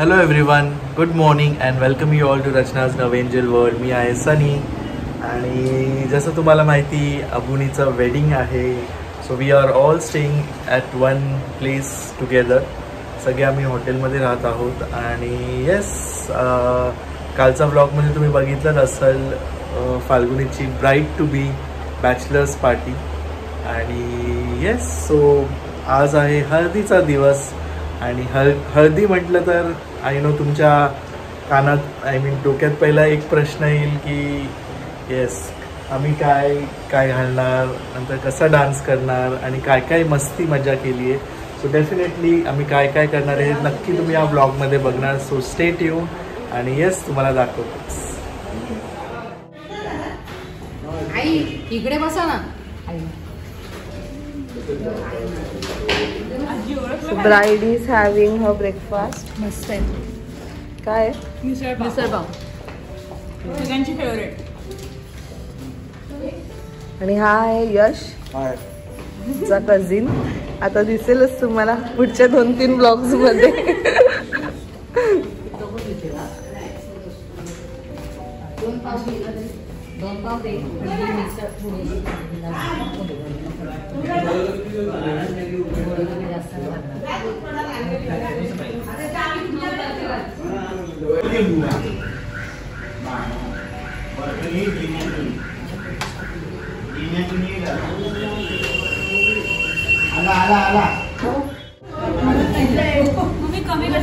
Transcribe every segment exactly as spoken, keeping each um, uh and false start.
Hello everyone, good morning and welcome you all to रचनाज नवेंजल world. मी आहे सनी आणि जसं तुम्हाला माहिती अबुनीचं वेडिंग आहे. So we are all staying at one place together. सगळे आम्ही हॉटेलमध्ये राहत आहोत. आणि येस, कालचा ब्लॉगमध्ये तुम्ही बघितलंच असेल फाल्गुनीची bride to be bachelors party. आणि येस, सो आज आहे हळदीचा दिवस. आणि हळ हळदी म्हटलं तर आय नो तुमच्या कानात आय मीन डोक्यात पहिला एक प्रश्न येईल की येस आम्ही काय काय घालणार, नंतर कसा डान्स करणार आणि काय काय मस्ती मजा केली आहे. सो डेफिनेटली आम्ही काय काय करणार आहे नक्की तुम्ही या ब्लॉगमध्ये बघणार. सो स्टे ट्यून आणि येस तुम्हाला दाखवतोच. आई इकडे बसा ना. So bride is having her breakfast. मस्त आहे. काय आहे? मिसळ पाव. मिसळ पाव सगळ्यांची फेवरेट. आणि हा आहे यश, हाय चा कझिन. आता दिसेलच तुम्हाला पुढच्या दोन तीन ब्लॉग्स मध्ये. दोन पाव दोन पाव दे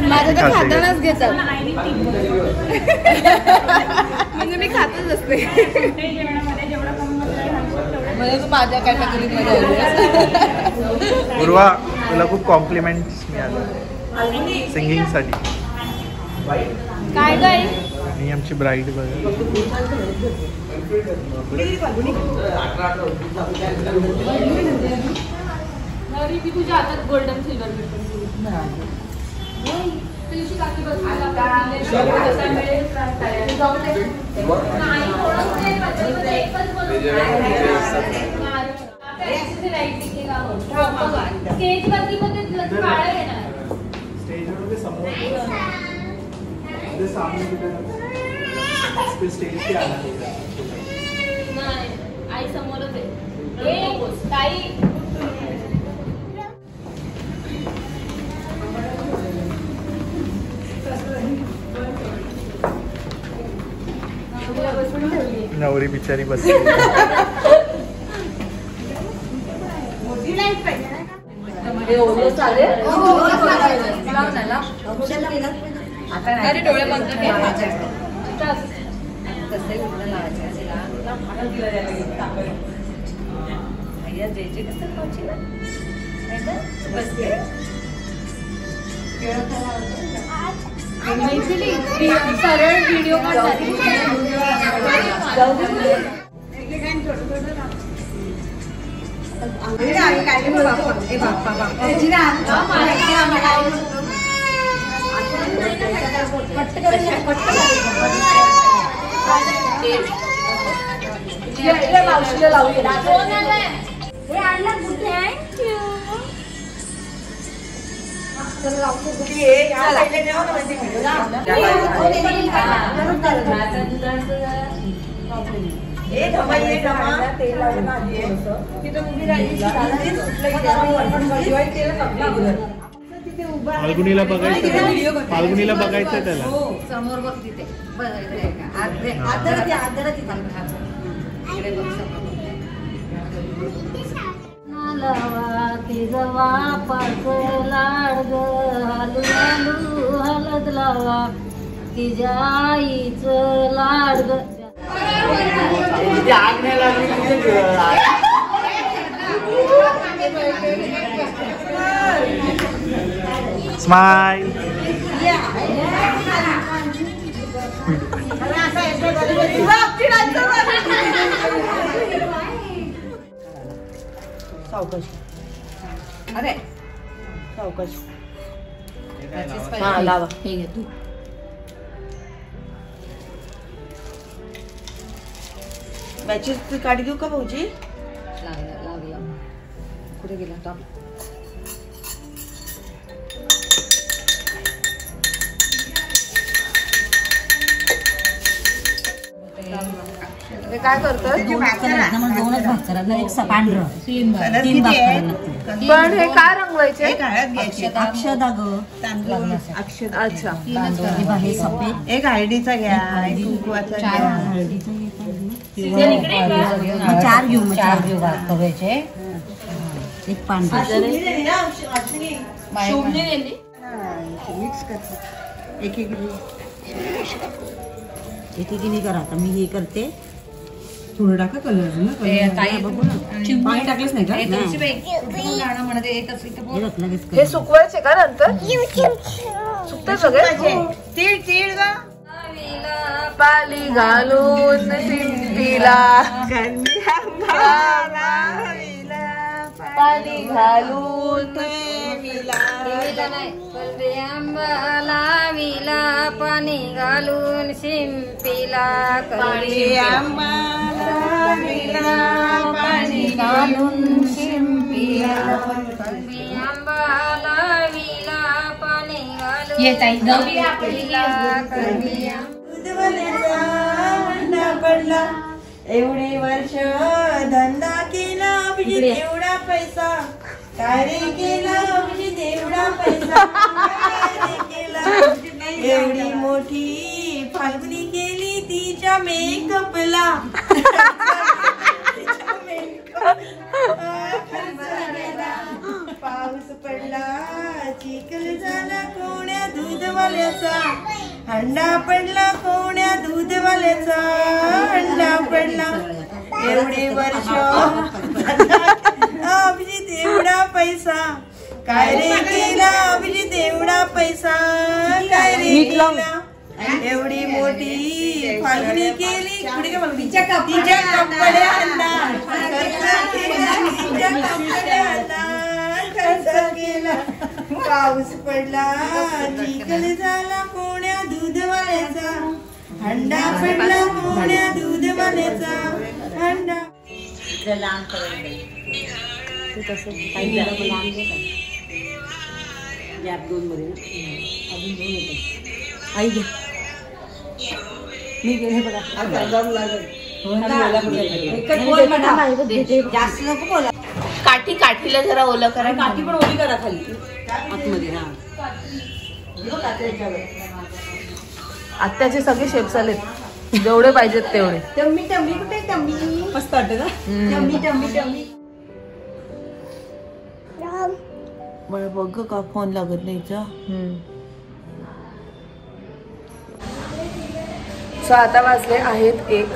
माझं तर खातानाच घेतात म्हणजे मी खातच असते. माझ्या कॅटेगरी मध्ये उर्वा तुला खूप कॉम्प्लिमेंट्स मिळाले सिंगिंग साठी. काय काय आणि आमची ब्राईड बघ. नवरी मी तुझ्या हातात गोल्डन सिल्वर भेटतो. नवरी बिचारी बसली. सरळ व्हिडिओ कॉल मावशीला लावूया. हे आणला कुठे फाल्गुनीला बघायचं. फाल्गुनीला बघायचं त्याला समोर बघ तिथे बघायचं. तिजवा पाडग हलू हलू हलत लावा तिच्या आईच लाडग. स्माइल सावकाश. अरे सावकाश. हां लावा हे घे तू. मॅचेस काढी देऊ का भाऊजी? लावला लावला कुठे गेला तो? काय करतात दोनच भाग करायला, एक पांढरा तीन पण हे काय रंगवायचे? अक्षदा, अक्षदा ग अक्षदा. अच्छा सफेद एक हळदीचा घ्या, एक कुंकवाचा घ्या, चार घेऊ चार घेऊ भाग करायचे, एक पांढरा मिक्स करते एक एक नहीं करा मी हे करते थोड़ा टाका कलर ना पानी टाकलेस नहीं का सुकवायचे का नंतर सुकते सगळे तीळ तीळ गा पाली घालून सिंटीला पाली घालून पल्ले आंबाला विला पाणी घालून शिंपिला पल्ले आंबाला विला पाणी घालून शिंपिला पल्ले आंबाला विला पाणी घालून ये ताई नवी आपलीला करमिया उदवलेचा अंडा पडला एवढे वर्ष धंदा केला म्हणजे एवढा पैसा कारे केला म्हणजे देवडा पैसा कारे केला एवढी मोठी फाल्गुनी केली तिच्या मेकअपला तिच्या मेकअपला पाऊस पडला चिखल झाला कोण्या दूधवाल्याचा हंडा पडला कोण्या दूधवाल्याचा हंडा पडला एवढे वर्ष अभिजीत एवढा पैसा काय रे केला अभिजीत एवढा पैसा काय रे केला एवढी मोठी फाल्गुनी केली तिच्या कपड्या आणला तिच्या कपड्या आणला खर्च केला पाऊस पडला चिखल झाला कोण्या दूधवाल्याचा हंडा पडला कोण्या दूधवाल्याचा हंडा काठी काठीला जरा ओलं करा, काठी पण ओली करा खाली आतमध्ये. हा आत्ताचे सगळे शेप्स आलेत जेवढे पाहिजेत तेवढे. टम्मी टम्मी कुठे टम्मी मस्त वाटत ना टम्मी टम्मी टम्मी. मला बघ का फोन लागत नाही का. सो आता वाजले आहेत एक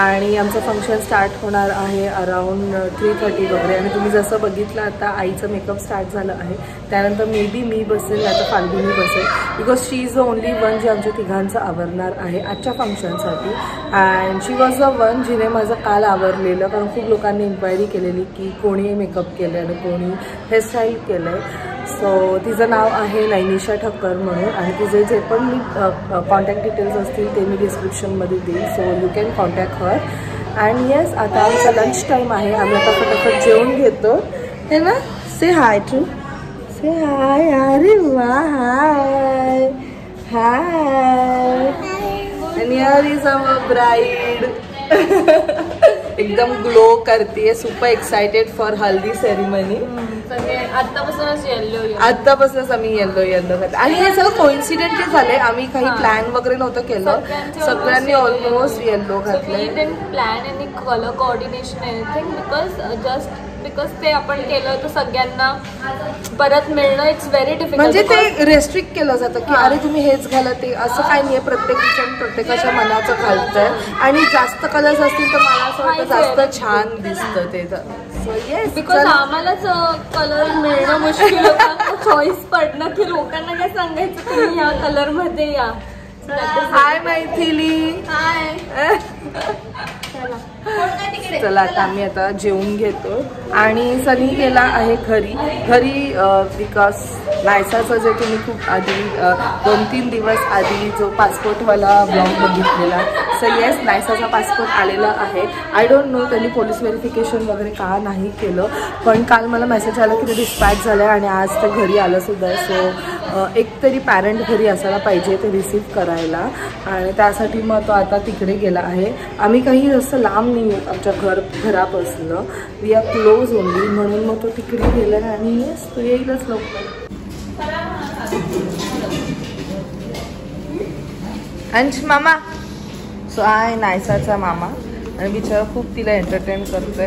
आणि आमचं फंक्शन स्टार्ट होणार आहे अराउंड थ्री थर्टी वगैरे. आणि तुम्ही जसं बघितलं आता आईचं मेकअप स्टार्ट झालं आहे, त्यानंतर मे बी मी बसेल आता फाल्गुनी बसेल because she is the only one जी आमच्या तिघांचं आवरणार आहे आजच्या फंक्शनसाठी. And she was the one जिने माझं काल आवरलेलं, कारण खूप लोकांनी इन्क्वायरी केलेली की कोणी मेकअप केलं आणि कोणी हेअरस्टाईल केलं आहे. सो तिचं नाव आहे नैनिशा ठक्कर म्हणून आणि तिचे जे पण मी कॉन्टॅक्ट डिटेल्स असतील ते मी डिस्क्रिप्शनमध्ये देईल. So you can contact her. And yes आता आमचा लंच टाईम आहे, आम्ही आता फटाफट जेवण घेतो है ना. से हाय टू से हाय. अरे वा hi hi. And here is our bride एकदम ग्लो करती है. Super excited for haldi ceremony. आतापासूनच येलो आतापासूनच आम्ही येलो येलो करतो. आणि हे सगळं कोइन्सिडेंटली झालंय, आम्ही काही प्लॅन वगैरे नव्हतं केलं, सगळ्यांनी ऑलमोस्ट येलो घातलंय. प्लॅन आणि colour coordination anything because just because ते आपण केलं होतं सगळ्यांना परत मिळणं इट्स व्हेरी डिफिकल्ट. म्हणजे ते रेस्ट्रिक्ट केलं जातं की अरे तुम्ही हेच घाला ते, असं काही नाही आहे. प्रत्येक जण प्रत्येकाच्या मनाचं घालतंय आणि जास्त कलर्स असतील तर मला असं वाटतं जास्त छान दिसतं ते. सो येस बिकॉज आम्हालाच कलर मिळणं मुश्किल होतं, चॉईस पडणं की लोकांना काय सांगायचं तुम्ही या कलरमध्ये या. हाय मैथिली हाय. चला आता आम्ही आता जेवून घेतो आणि सनी गेला आहे घरी घरी बिकॉज नायसाचं जे तुम्ही खूप आधी दोन तीन दिवस आधी जो पासपोर्टवाला ब्लॉग बघितलेला, सो येस नायसाचा पासपोर्ट आलेला आहे. आय डोंट नो त्यांनी पोलीस व्हेरिफिकेशन वगैरे का नाही केलं, पण काल मला मेसेज आला की ते डिस्पॅच झालं आणि आज ते घरी आलंसुद्धा. सो एक तरी पॅरेंट घरी असायला पाहिजे ते रिसीव्ह करायला, आणि त्यासाठी मग तो आता तिकडे गेला आहे. आम्ही काही जास्त लांब नाही आहोत आमच्या घर घरापासनं, वी आर क्लोज ओनली, म्हणून मग तो तिकडे गेला आणि येस तो येईलच लवकर. अंश मामा, सो आय नायसाचा मामा, आणि बिचारा खूप तिला एंटरटेन करतोय.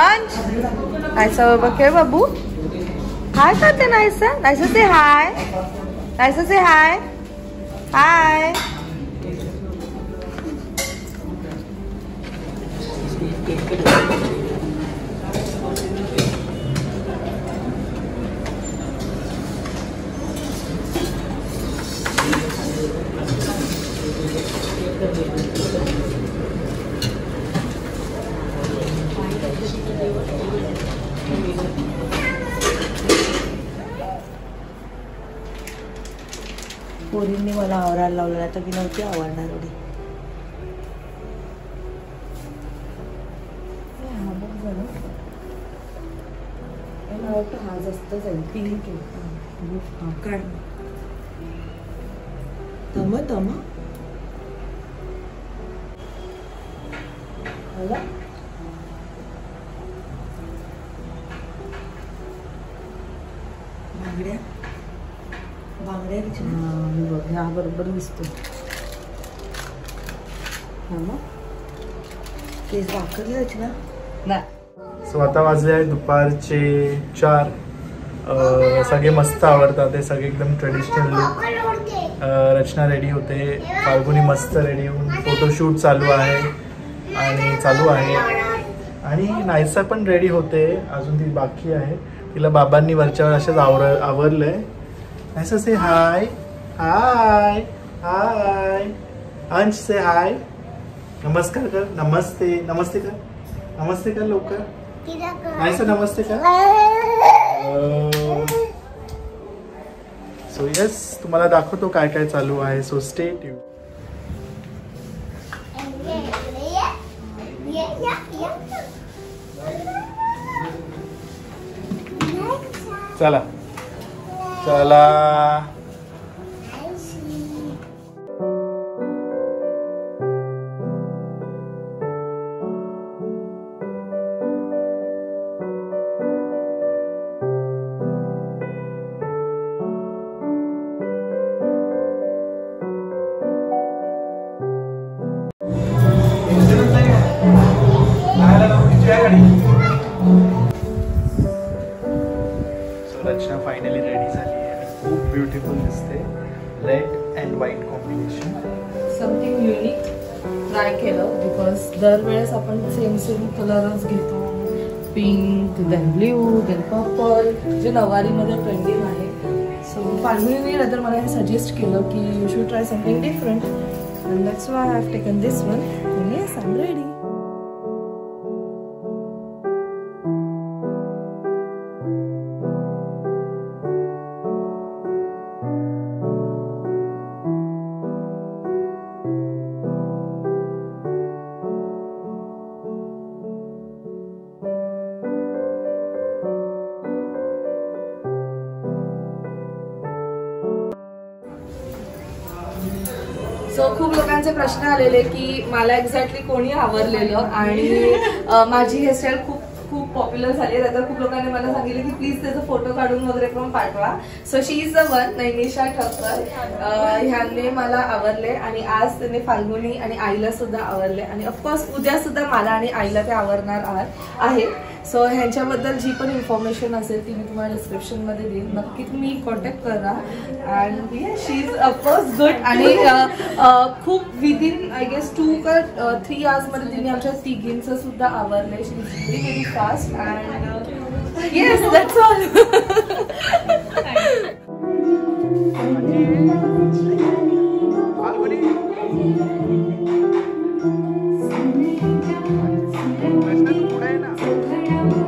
अंश नायसा बाबा खेळ बाबू, हाय करते नायसा. नायसा से हाय, नायसा से हाय, हाय. पोरींनी मला आवरायला लावलं, नाही तर मी नव्हती आवडणार एवढी. मला वाटतं हा जास्त जाईल. ठीक आहे, काढ तम तम आला. बांगड्या बांगड्या बघ ह्या बरोबर दिसतो ना, केस वाकरले रचना ना. सो आता वाजले आहे दुपारचे चार. सगळे मस्त आवडतात ते, सगळे एकदम ट्रेडिशनल लुक. रचना रेडी होते, फाल्गुनी मस्त रेडी होऊन, फोटोशूट चालू आहे आणि चालू आहे. आणि नायसा पण रेडी होते, अजून ती बाकी आहे. तिला बाबांनी वरच्यावर असेच आवर आवरलं आहे. नायसा से हाय, हाय हाय. अंश से हाय, नमस्कार कर. नमस्ते नमस्ते कर, नमस्ते कर लवकर. नायसा नमस्ते कर. सो येस तुम्हाला दाखवतो काय काय चालू आहे. So stay tune. चला चला. रचना फायनली रेडी झाली आहे आणि खूप ब्युटिफुल दिसते. Red and white combination something unique try केलं, बिकॉज दरवेळेस आपण सेम सेम कलरच घेतो. Pink then blue then purple, जे नवारीमध्ये ट्रेंडिंग आहे. सो फाल्गुनीने नंतर मला हे सजेस्ट केलं की you should try something different, and that's why I have taken this one. And yes I am ready. So खूप लोकांचे प्रश्न आलेले की मला एक्झॅक्टली कोणी आवरलेलं, आणि माझी हेअरस्टाईल खूप खूप पॉप्युलर झाली. तर खूप लोकांनी मला सांगितलं की प्लीज त्याचा फोटो काढून वगैरे पण पाठवा. So she is the one, Nainisha Thakkar ह्यांनी मला आवरले, आणि आज त्यांनी फाल्गुनी आणि आईला सुद्धा आवरले, आणि ऑफकोर्स उद्या सुद्धा मला आणि आईला ते आवरणार आहात आहे. सो ह्यांच्याबद्दल जी पण इन्फॉर्मेशन असेल ती मी तुम्हाला डिस्क्रिप्शनमध्ये देईन, नक्की तुम्ही कॉन्टॅक्ट करा. And she is of course good, आणि खूप विदिन आय गेस टू का थ्री आवर्समध्ये तिने आमच्या तिघींचं सुद्धा आवरले. She is very very fast, and yes that's all.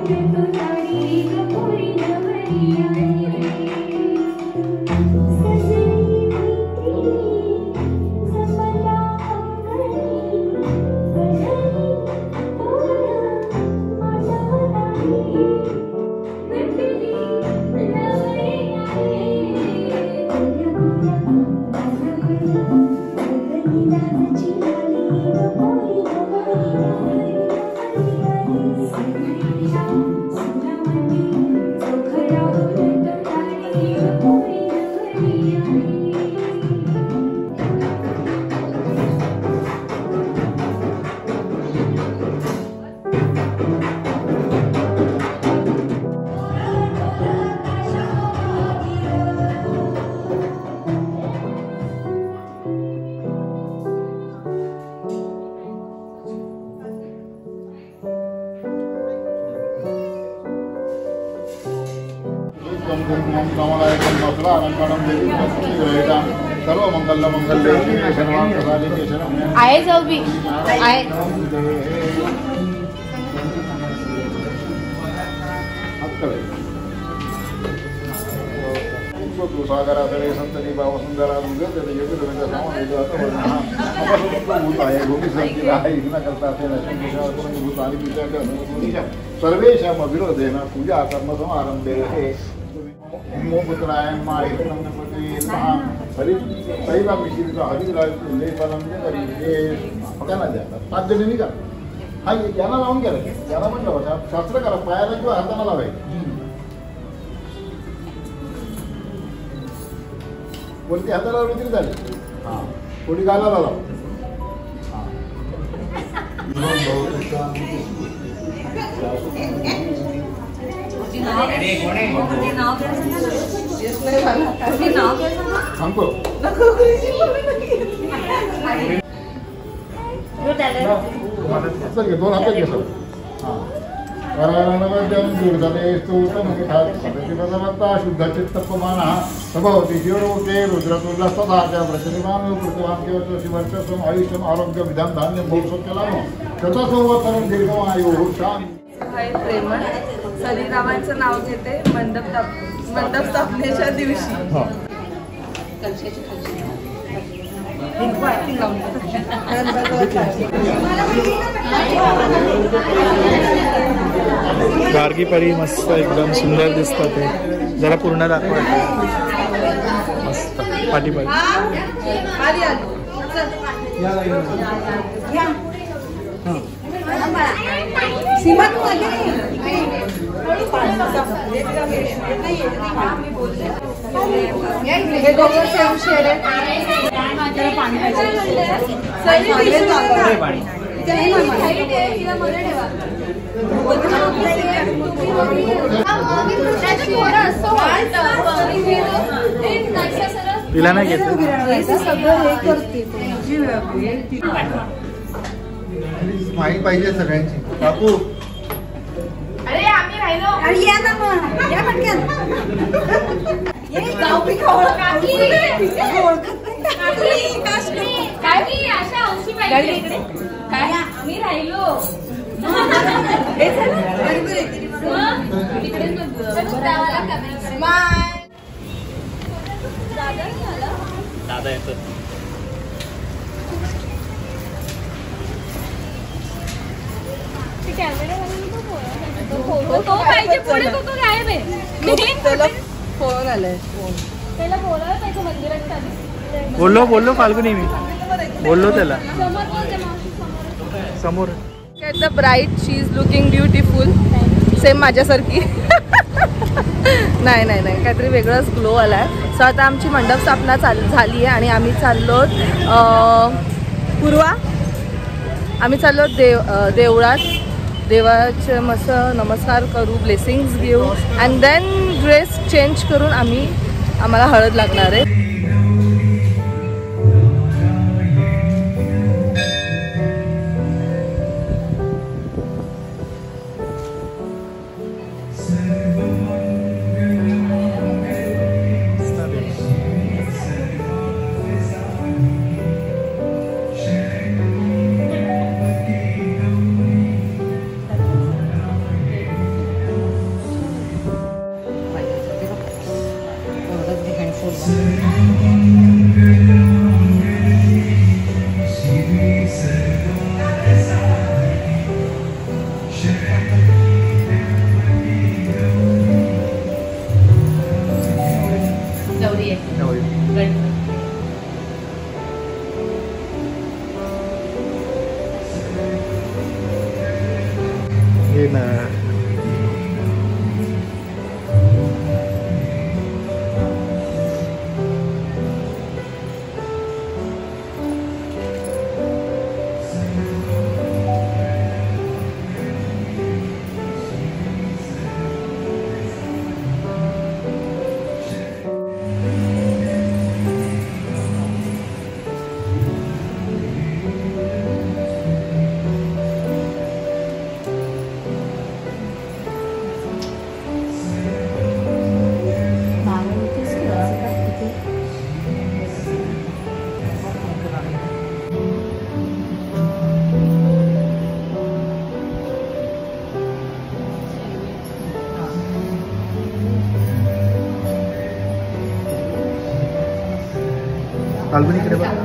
Thank you. आए जाओ भी आए सर्वेषां अविरोधेन पूजा कर्म समारंभे मोपुत्राय हरिद्राज का हाँ ये ज्ञान लावून घ्या शास्त्र करा पायाला किंवा हाताला लावायचं कोणती हाताला लावली तरी चालेल हाँ कोणी गाला लाव सांगतो दोन हातात घे सर प्रेमळ सरीरावांचं नाव घेते मंडप मंडप स्थापनेच्या दिवशी गार्गी परी मस्त एकदम सुंदर दिसतात जरा पूर्ण दाखवा मस्त पाठी पाठी तिला नाही घेत स्माइल पाहिजे सगळ्यांची बापू अरे आम्ही राहिलो अरे या ना मग या पटकन ये गावपी खवळ काकी ओळखत नाही काकी काकी आशा औशी पाहिजे इकडे काय आम्ही राहिलो दादा येतो तो पाहिजे पुढे तो तो गायब आहे फोन आलाय त्याला बोलवलं त्याच्या मंदिरात चालू बोललो बोललो फाल्गुनी मी बोललो त्याला समोर At the bride, she is looking beautiful. Same माझ्यासारखी नाही नाही नाही काहीतरी वेगळाच ग्लो आला आहे सो आता आमची मंडप स्थापना चालू झाली आहे आणि आम्ही चाललो पूर्वा आम्ही चाललो देव देवळात देवाचे मस्त नमस्कार करू ब्लेसिंग्स घेऊ अँड देन ड्रेस चेंज करून आम्ही आम्हाला हळद लागणार आहे फाल्गुनी के बाद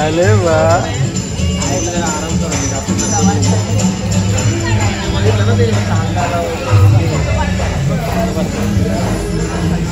अरे वाह।